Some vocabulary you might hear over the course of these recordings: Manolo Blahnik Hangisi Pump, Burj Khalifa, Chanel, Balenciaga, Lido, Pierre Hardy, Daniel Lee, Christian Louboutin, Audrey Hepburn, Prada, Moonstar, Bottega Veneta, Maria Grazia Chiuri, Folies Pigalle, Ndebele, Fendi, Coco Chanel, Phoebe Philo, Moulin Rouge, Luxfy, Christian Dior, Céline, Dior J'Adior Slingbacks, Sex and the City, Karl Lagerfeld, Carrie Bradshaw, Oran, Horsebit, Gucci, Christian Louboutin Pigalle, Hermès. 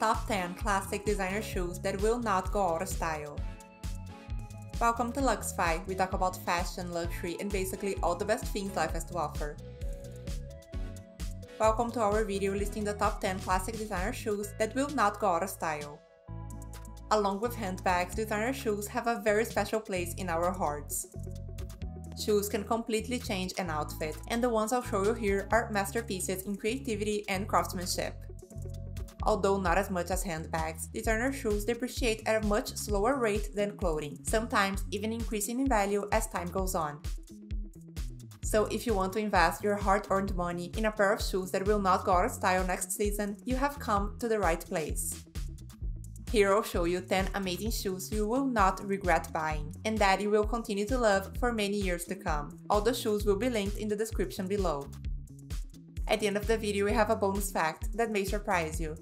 Top 10 Classic Designer Shoes That Will Not Go Out of Style. Welcome to Luxfy. We talk about fashion, luxury, and basically all the best things life has to offer. Welcome to our video listing the top 10 classic designer shoes that will not go out of style. Along with handbags, designer shoes have a very special place in our hearts. Shoes can completely change an outfit, and the ones I'll show you here are masterpieces in creativity and craftsmanship. Although not as much as handbags, designer shoes depreciate at a much slower rate than clothing, sometimes even increasing in value as time goes on. So if you want to invest your hard-earned money in a pair of shoes that will not go out of style next season, you have come to the right place. Here I'll show you 10 amazing shoes you will not regret buying, and that you will continue to love for many years to come. All the shoes will be linked in the description below. At the end of the video we have a bonus fact that may surprise you.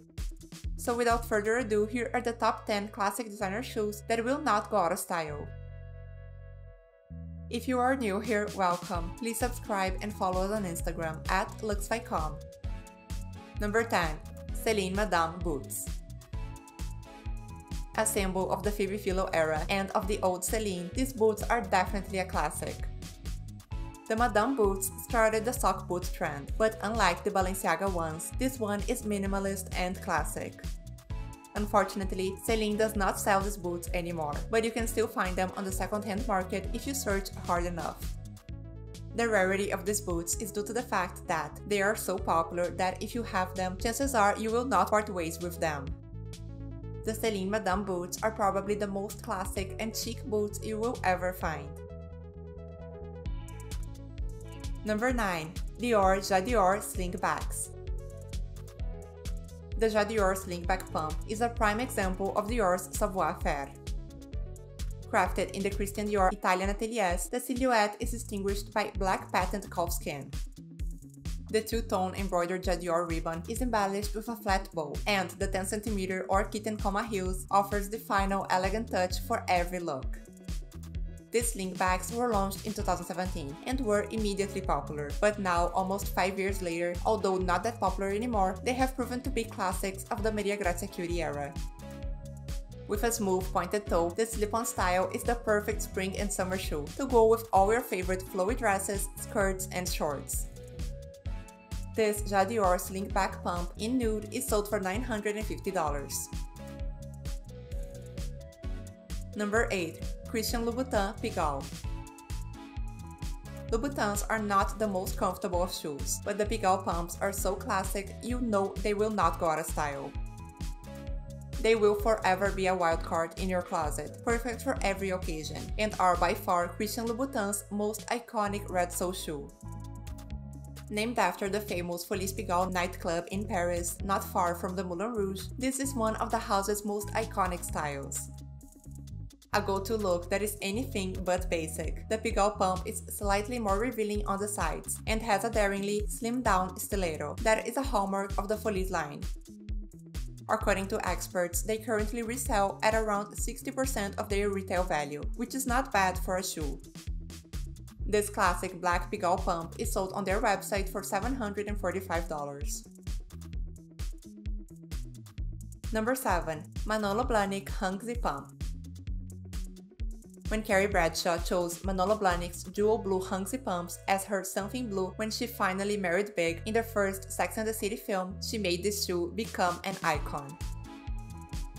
So without further ado, here are the top 10 classic designer shoes that will not go out of style. If you are new here, welcome. Please subscribe and follow us on Instagram at luxfy.com. Number 10. Céline Madame Boots. A symbol of the Phoebe Philo era and of the old Céline, these boots are definitely a classic. The Madame boots started the sock boot trend, but unlike the Balenciaga ones, this one is minimalist and classic. Unfortunately, Céline does not sell these boots anymore, but you can still find them on the second-hand market if you search hard enough. The rarity of these boots is due to the fact that they are so popular that if you have them, chances are you will not part ways with them. The Céline Madame boots are probably the most classic and chic boots you will ever find. Number 9. Dior Jadior Slingbacks. The Jadior Slingback Pump is a prime example of Dior's savoir-faire. Crafted in the Christian Dior Italian ateliers, the silhouette is distinguished by black patent calfskin. The two-tone embroidered Jadior ribbon is embellished with a flat bow, and the 10cm or kitten comma heels offers the final elegant touch for every look. These slingbacks were launched in 2017 and were immediately popular, but now, almost 5 years later, although not that popular anymore, they have proven to be classics of the Maria Grazia Chiuri era. With a smooth pointed toe, this slip-on style is the perfect spring and summer shoe to go with all your favorite flowy dresses, skirts and shorts. This Jadior slingback pump in nude is sold for $950. Number 8. Christian Louboutin Pigalle. Louboutins are not the most comfortable of shoes, but the Pigalle pumps are so classic you know they will not go out of style. They will forever be a wild card in your closet, perfect for every occasion, and are by far Christian Louboutin's most iconic red sole shoe. Named after the famous Folies Pigalle nightclub in Paris, not far from the Moulin Rouge, this is one of the house's most iconic styles. A go-to look that is anything but basic. The Pigalle pump is slightly more revealing on the sides and has a daringly slimmed-down stiletto that is a hallmark of the Folies line. According to experts, they currently resell at around 60% of their retail value, which is not bad for a shoe. This classic black Pigalle pump is sold on their website for $745. Number 7. Manolo Blahnik Hangisi Pump. When Carrie Bradshaw chose Manolo Blahnik's jewel blue Hangisi pumps as her something blue when she finally married big in the first Sex and the City film, she made this shoe become an icon.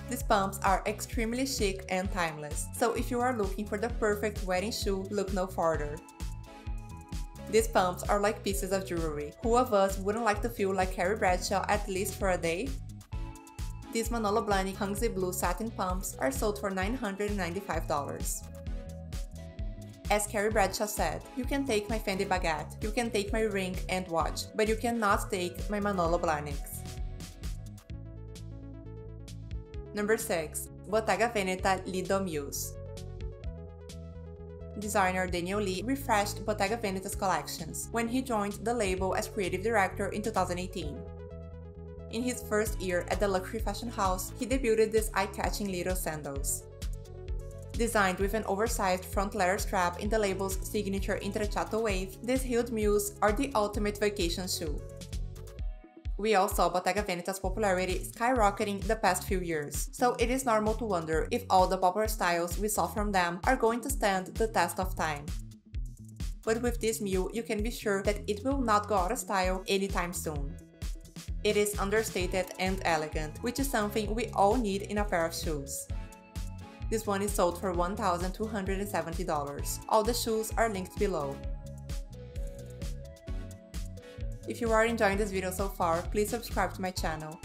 These pumps are extremely chic and timeless, so if you are looking for the perfect wedding shoe, look no farther. These pumps are like pieces of jewelry. Who of us wouldn't like to feel like Carrie Bradshaw at least for a day? These Manolo Blahnik Hangisi blue satin pumps are sold for $995. As Carrie Bradshaw said, you can take my Fendi baguette, you can take my ring and watch, but you cannot take my Manolo Blahniks. Number 6. Bottega Veneta Lido Muse. Designer Daniel Lee refreshed Bottega Veneta's collections when he joined the label as creative director in 2018. In his first year at the luxury fashion house, he debuted these eye-catching little sandals. Designed with an oversized front leather strap in the label's signature Intrecciato wave, these heeled mules are the ultimate vacation shoe. We all saw Bottega Veneta's popularity skyrocketing the past few years, so it is normal to wonder if all the popular styles we saw from them are going to stand the test of time. But with this mule, you can be sure that it will not go out of style anytime soon. It is understated and elegant, which is something we all need in a pair of shoes. This one is sold for $1,270. All the shoes are linked below. If you are enjoying this video so far, please subscribe to my channel,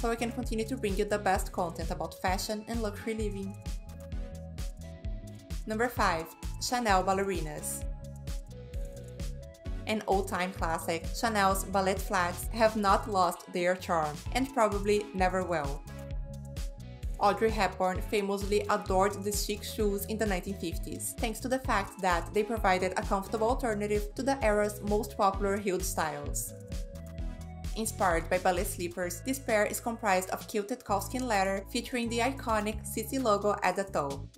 so I can continue to bring you the best content about fashion and luxury living. Number 5. Chanel ballerinas. An old-time classic, Chanel's ballet flats have not lost their charm, and probably never will. Audrey Hepburn famously adored these chic shoes in the 1950s, thanks to the fact that they provided a comfortable alternative to the era's most popular heeled styles. Inspired by ballet slippers, this pair is comprised of quilted calfskin leather featuring the iconic Sissi logo at the toe.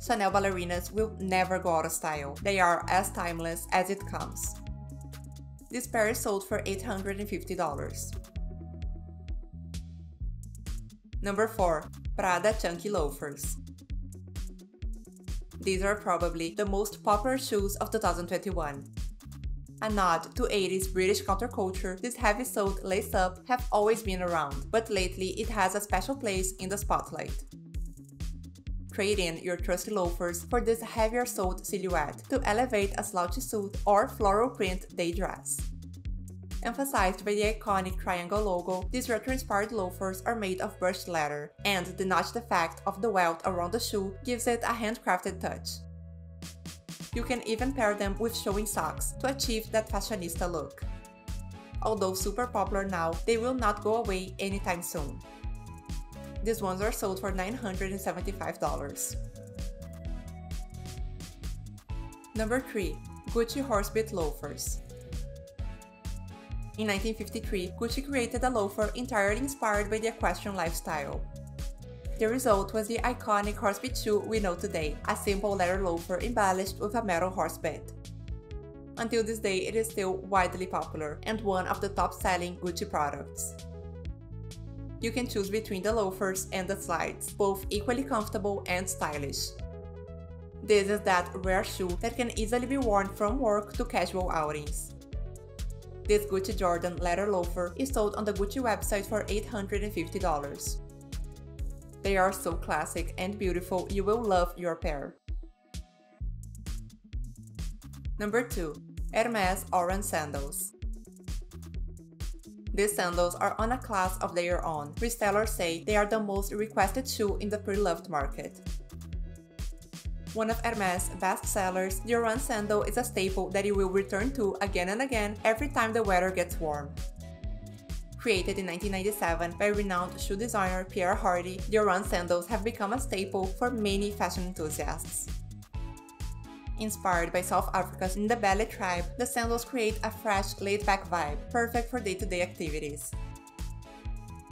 Chanel ballerinas will never go out of style. They are as timeless as it comes. This pair is sold for $850. Number 4. Prada chunky loafers. These are probably the most popular shoes of 2021. A nod to 80s British counterculture, these heavy-soled lace-up have always been around, but lately it has a special place in the spotlight. Trade in your trusty loafers for this heavier-soled silhouette to elevate a slouchy suit or floral print day dress. Emphasized by the iconic triangle logo, these retro-inspired loafers are made of brushed leather, and the notched effect of the welt around the shoe gives it a handcrafted touch. You can even pair them with showing socks to achieve that fashionista look. Although super popular now, they will not go away anytime soon. These ones are sold for $975. Number 3. Gucci Horsebit loafers. In 1953, Gucci created a loafer entirely inspired by the equestrian lifestyle. The result was the iconic horsebit shoe we know today, a simple leather loafer embellished with a metal horsebit. Until this day, it is still widely popular and one of the top-selling Gucci products. You can choose between the loafers and the slides, both equally comfortable and stylish. This is that rare shoe that can easily be worn from work to casual outings. This Gucci Jordan leather loafer is sold on the Gucci website for $850. They are so classic and beautiful, you will love your pair. Number 2. Hermès Oran sandals. These sandals are on a class of their own. Resellers say they are the most requested shoe in the pre-loved market. One of Hermès' best sellers, the Oran sandal is a staple that you will return to again and again every time the weather gets warm. Created in 1997 by renowned shoe designer Pierre Hardy, the Oran sandals have become a staple for many fashion enthusiasts. Inspired by South Africa's Ndebele tribe, the sandals create a fresh, laid-back vibe, perfect for day-to-day activities.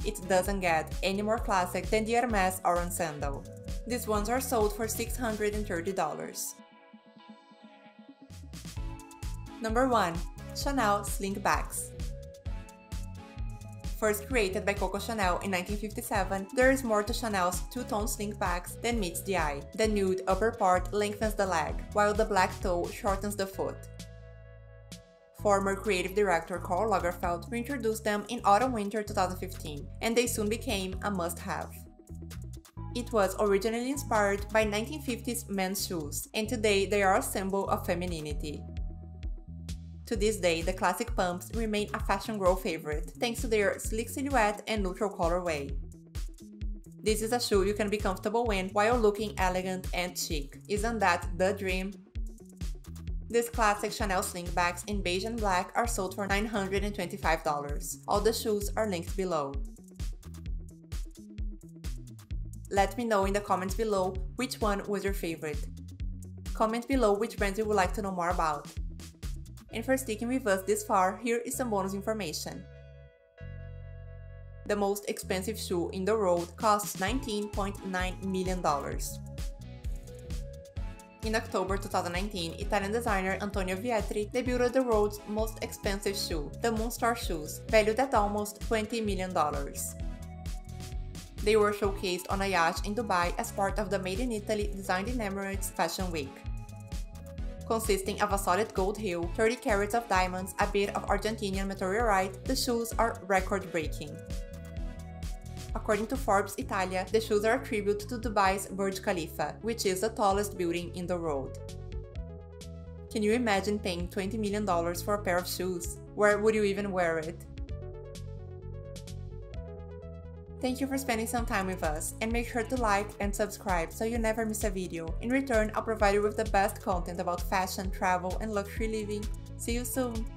It doesn't get any more classic than the Hermès Oran sandal. These ones are sold for $630. Number 1. Chanel slingbacks. First created by Coco Chanel in 1957, there is more to Chanel's two-tone slingbacks than meets the eye. The nude upper part lengthens the leg, while the black toe shortens the foot. Former creative director Karl Lagerfeld reintroduced them in autumn-winter 2015, and they soon became a must-have. It was originally inspired by 1950s men's shoes, and today they are a symbol of femininity. To this day, the classic pumps remain a fashion girl favorite, thanks to their sleek silhouette and neutral colorway. This is a shoe you can be comfortable in while looking elegant and chic. Isn't that the dream? These classic Chanel slingbacks in beige and black are sold for $925. All the shoes are linked below. Let me know in the comments below which one was your favorite. Comment below which brands you would like to know more about. And for sticking with us this far, here is some bonus information. The most expensive shoe in the world costs $19.9 million. In October 2019, Italian designer Antonio Vietri debuted the world's most expensive shoe, the Moonstar shoes, valued at almost $20 million. They were showcased on a yacht in Dubai as part of the Made in Italy Designed in Emirates Fashion Week. Consisting of a solid gold heel, 30 carats of diamonds, a bit of Argentinian meteorite, the shoes are record-breaking. According to Forbes Italia, the shoes are a tribute to Dubai's Burj Khalifa, which is the tallest building in the world. Can you imagine paying $20 million for a pair of shoes? Where would you even wear it? Thank you for spending some time with us, and make sure to like and subscribe so you never miss a video. In return, I'll provide you with the best content about fashion, travel, and luxury living. See you soon!